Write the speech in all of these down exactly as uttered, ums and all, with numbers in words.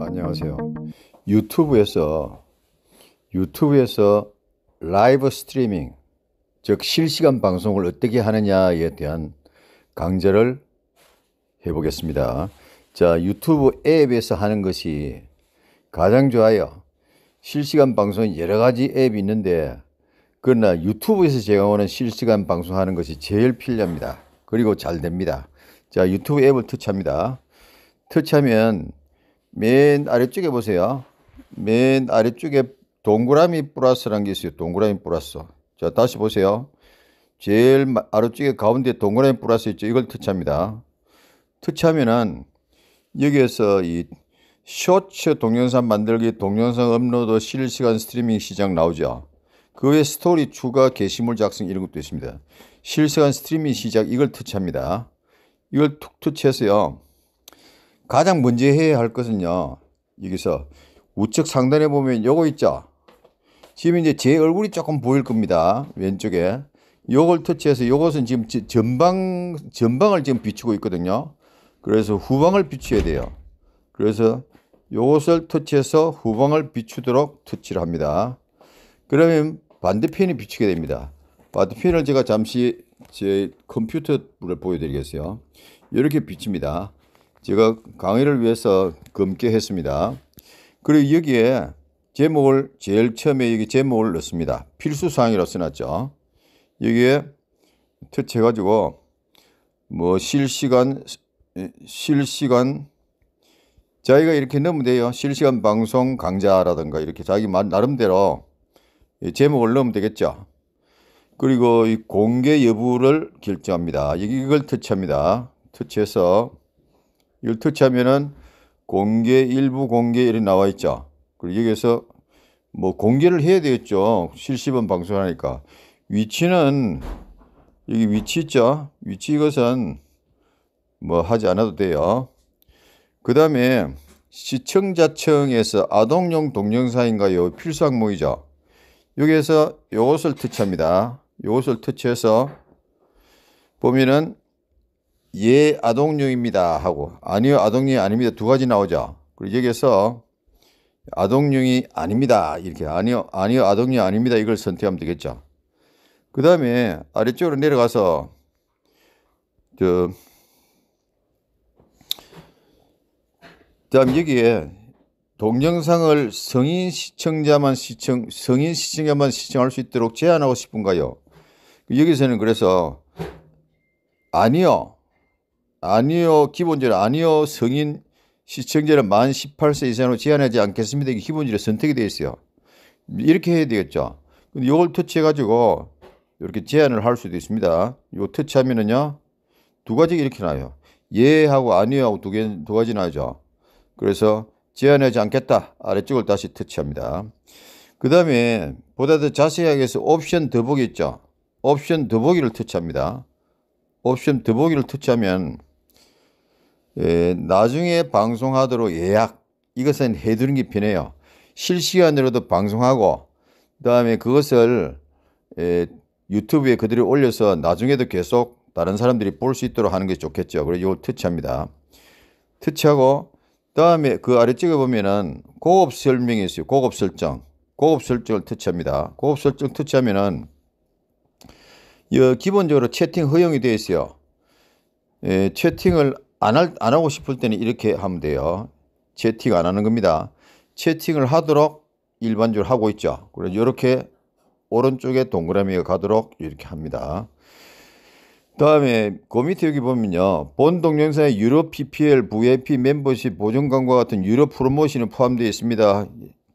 안녕하세요. 유튜브에서 유튜브에서 라이브 스트리밍, 즉 실시간 방송을 어떻게 하느냐에 대한 강좌를 해 보겠습니다. 자, 유튜브 앱에서 하는 것이 가장 좋아요. 실시간 방송 여러 가지 앱이 있는데, 그러나 유튜브에서 제공하는 실시간 방송하는 것이 제일 편리합니다. 그리고 잘 됩니다. 자, 유튜브 앱을 터치합니다. 터치하면 맨 아래쪽에 보세요. 맨 아래쪽에 동그라미 플러스라는 게 있어요. 동그라미 플러스. 자, 다시 보세요. 제일 아래쪽에 가운데 동그라미 플러스 있죠. 이걸 터치합니다. 터치하면은 여기에서 이 쇼츠 동영상 만들기, 동영상 업로드, 실시간 스트리밍 시작 나오죠. 그 외에 스토리 추가, 게시물 작성 이런 것도 있습니다. 실시간 스트리밍 시작, 이걸 터치합니다. 이걸 툭 터치해서요. 가장 먼저 해야 할 것은요. 여기서 우측 상단에 보면 요거 있죠. 지금 이제 제 얼굴이 조금 보일 겁니다. 왼쪽에. 요걸 터치해서 요것은 지금 전방, 전방을 지금 비추고 있거든요. 그래서 후방을 비추어야 돼요. 그래서 요것을 터치해서 후방을 비추도록 터치를 합니다. 그러면 반대편이 비추게 됩니다. 반대편을 제가 잠시 제 컴퓨터를 보여드리겠어요. 이렇게 비칩니다. 제가 강의를 위해서 검게 했습니다. 그리고 여기에 제목을 제일 처음에 여기 제목을 넣습니다. 필수사항이라고 써놨죠. 여기에 터치해가지고 뭐 실시간 실시간 자기가 이렇게 넣으면 돼요. 실시간 방송 강좌라든가 이렇게 자기 나름대로 제목을 넣으면 되겠죠. 그리고 이 공개 여부를 결정합니다. 이걸 터치합니다. 터치해서 이걸 터치하면은 공개, 일부 공개 이렇게 나와 있죠. 그리고 여기에서 뭐 공개를 해야 되겠죠. 실시간 방송하니까. 위치는 여기 위치 있죠. 위치 이것은 뭐 하지 않아도 돼요. 그 다음에 시청자층에서 아동용 동영상인가요? 필수 항목이죠. 여기에서 이것을 터치합니다. 이것을 터치해서 보면은 예, 아동용입니다 하고, 아니요, 아동용이 아닙니다. 두 가지 나오죠. 그리고 여기에서 아동용이 아닙니다. 이렇게 아니요, 아니요, 아동용이 아닙니다. 이걸 선택하면 되겠죠. 그 다음에 아래쪽으로 내려가서 저 다음 여기에 동영상을 성인 시청자만 시청 성인 시청자만 시청할 수 있도록 제한하고 싶은가요? 여기서는 그래서 아니요. 아니요. 기본적으로 아니요. 성인 시청자는 만 십팔 세 이상으로 제한하지 않겠습니다. 이게 기본적으로 선택이 되어 있어요. 이렇게 해야 되겠죠. 근데 이걸 터치해 가지고 이렇게 제한을 할 수도 있습니다. 요 터치하면은요. 두 가지가 이렇게 나와요. 예 하고 아니요 하고 두 개 두 가지 나오죠. 그래서 제한하지 않겠다. 아래쪽을 다시 터치합니다. 그 다음에 보다 더 자세하게 해서 옵션 더보기 있죠. 옵션 더보기를 터치합니다. 옵션 더보기를 터치하면 예, 나중에 방송하도록 예약, 이것은 해두는 게 편해요. 실시간으로도 방송하고 그 다음에 그것을 예, 유튜브에 그대로 올려서 나중에도 계속 다른 사람들이 볼 수 있도록 하는 게 좋겠죠. 그래서 이걸 터치합니다. 터치하고 그 다음에 그 아래쪽에 보면은 고급 설명이 있어요. 고급 설정. 고급 설정을 터치합니다. 고급 설정 터치하면은, 여, 기본적으로 채팅 허용이 되어 있어요. 예, 채팅을 안, 할, 안 하고 싶을 때는 이렇게 하면 돼요. 채팅 안 하는 겁니다. 채팅을 하도록 일반적으로 하고 있죠. 그래서 이렇게 오른쪽에 동그라미가 가도록 이렇게 합니다. 다음에 그 밑에 여기 보면요. 본 동영상에 유료 피피엘, 브이아이피 멤버십, 보증 광고 같은 유료 프로모션이 포함되어 있습니다.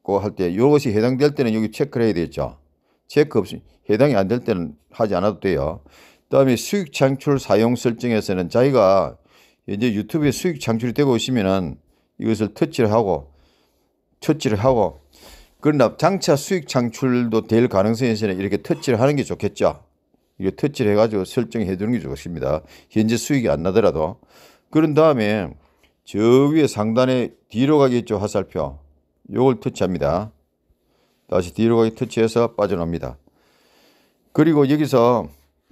그 할 때 이것이 해당될 때는 여기 체크를 해야 되겠죠. 체크 없이 해당이 안 될 때는 하지 않아도 돼요. 다음에 수익 창출 사용 설정에서는 자기가 이제 유튜브에 수익 창출이 되고 있으면은 이것을 터치를 하고 터치를 하고 그러나 장차 수익 창출도 될 가능성이 있으면 이렇게 터치를 하는 게 좋겠죠. 이거 터치를 해가지고 설정해 두는 게 좋습니다. 현재 수익이 안 나더라도. 그런 다음에 저 위에 상단에 뒤로 가기 있죠. 화살표. 요걸 터치합니다. 다시 뒤로 가기 터치해서 빠져나옵니다. 그리고 여기서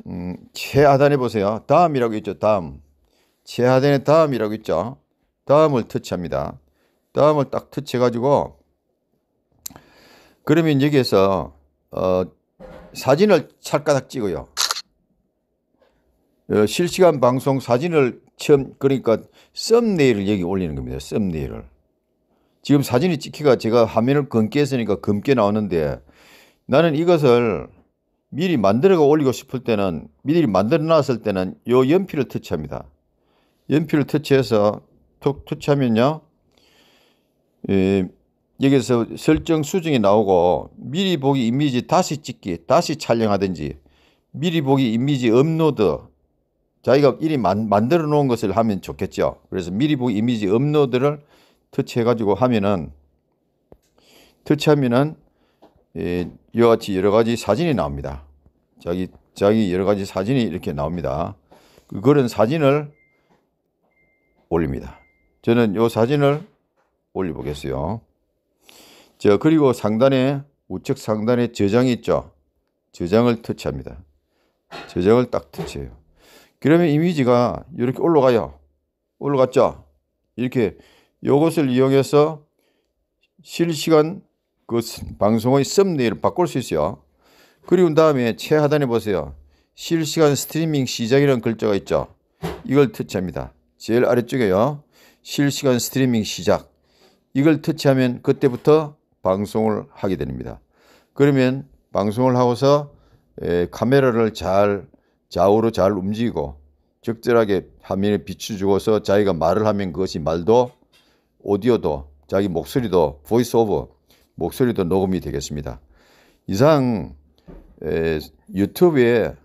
음, 최하단에 보세요. 다음이라고 있죠. 다음. 최하단의 다음이라고 있죠. 다음을 터치합니다. 다음을 딱 터치해가지고 그러면 여기에서 어, 사진을 찰가닥 찍어요. 어, 실시간 방송 사진을 처음, 그러니까 썸네일을 여기 올리는 겁니다. 썸네일을. 지금 사진이 찍히가 제가 화면을 검게 했으니까 검게 나오는데, 나는 이것을 미리 만들어가 올리고 싶을 때는, 미리 만들어 놨을 때는 요 연필을 터치합니다. 연필을 터치해서 톡 터치하면요, 예, 여기서 설정 수정이 나오고 미리 보기 이미지 다시 찍기, 다시 촬영하든지 미리 보기 이미지 업로드, 자기가 이리 만, 만들어 놓은 것을 하면 좋겠죠. 그래서 미리 보기 이미지 업로드를 터치해 가지고 하면은, 터치하면은 예, 이와 같이 여러 가지 사진이 나옵니다. 자기 자기 여러 가지 사진이 이렇게 나옵니다. 그런 사진을 올립니다. 저는 요 사진을 올려 보겠어요. 자, 그리고 상단에, 우측 상단에 저장이 있죠. 저장을 터치합니다. 저장을 딱 터치해요. 그러면 이미지가 이렇게 올라가요. 올라갔죠. 이렇게 요것을 이용해서 실시간 그 방송의 썸네일을 바꿀 수 있어요. 그리고 다음에 최하단에 보세요. 실시간 스트리밍 시작이라는 글자가 있죠. 이걸 터치합니다. 제일 아래쪽에요. 실시간 스트리밍 시작. 이걸 터치하면 그때부터 방송을 하게 됩니다. 그러면 방송을 하고서 카메라를 잘 좌우로 잘 움직이고 적절하게 화면에 비춰주고서 자기가 말을 하면 그것이 말도, 오디오도, 자기 목소리도, 보이스 오브 목소리도 녹음이 되겠습니다. 이상 에, 유튜브에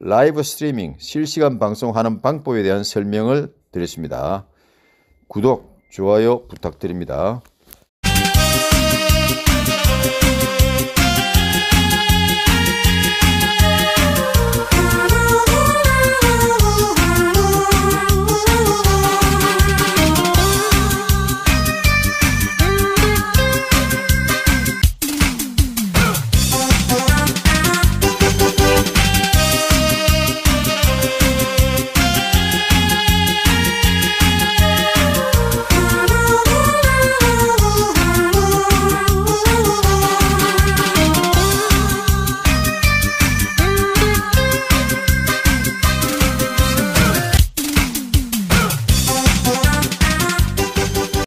라이브 스트리밍 실시간 방송하는 방법에 대한 설명을 드렸습니다. 구독, 좋아요 부탁드립니다.